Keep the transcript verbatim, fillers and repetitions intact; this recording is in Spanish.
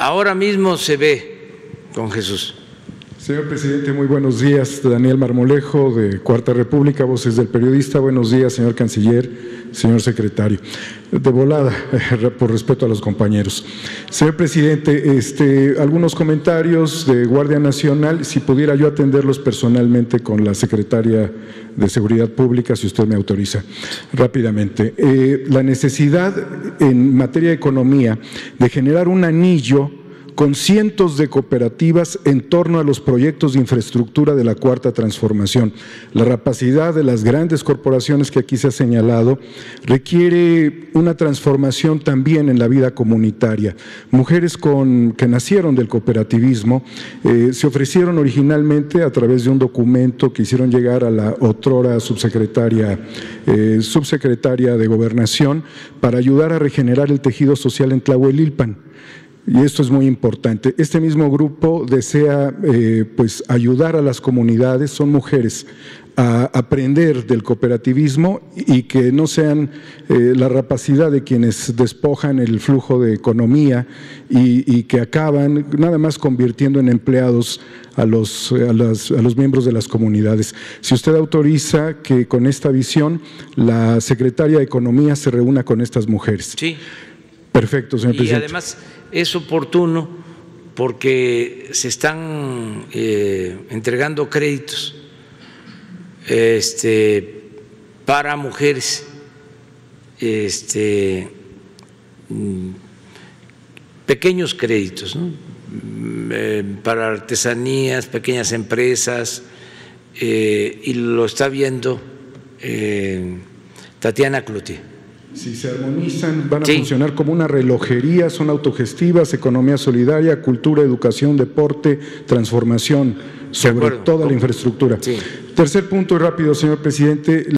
Ahora mismo se ve con Jesús. Señor presidente, muy buenos días. Daniel Marmolejo, de Cuarta República, Voces del Periodista. Buenos días, señor canciller, señor secretario. De volada, por respeto a los compañeros. Señor presidente, este, algunos comentarios de Guardia Nacional, si pudiera yo atenderlos personalmente con la secretaria de Seguridad Pública, si usted me autoriza, rápidamente. Eh, la necesidad en materia de economía de generar un anillo con cientos de cooperativas en torno a los proyectos de infraestructura de la Cuarta Transformación. La rapacidad de las grandes corporaciones que aquí se ha señalado requiere una transformación también en la vida comunitaria. Mujeres con, que nacieron del cooperativismo eh, se ofrecieron originalmente a través de un documento que hicieron llegar a la otrora subsecretaria, eh, subsecretaria de Gobernación para ayudar a regenerar el tejido social en Tlahuelilpan. Y esto es muy importante. Este mismo grupo desea eh, pues ayudar a las comunidades, son mujeres, a aprender del cooperativismo y que no sean eh, la rapacidad de quienes despojan el flujo de economía y, y que acaban nada más convirtiendo en empleados a los, a, las, a los miembros de las comunidades. Si usted autoriza que con esta visión la secretaria de Economía se reúna con estas mujeres. Sí. Perfecto, señor presidente. Y además es oportuno porque se están eh, entregando créditos este, para mujeres este, pequeños créditos, ¿no? eh, para artesanías, pequeñas empresas, eh, y lo está viendo eh, Tatiana Clute. Si se armonizan, van a sí. funcionar como una relojería, son autogestivas, economía solidaria, cultura, educación, deporte, transformación, sobre toda la infraestructura. Sí. Tercer punto y rápido, señor presidente.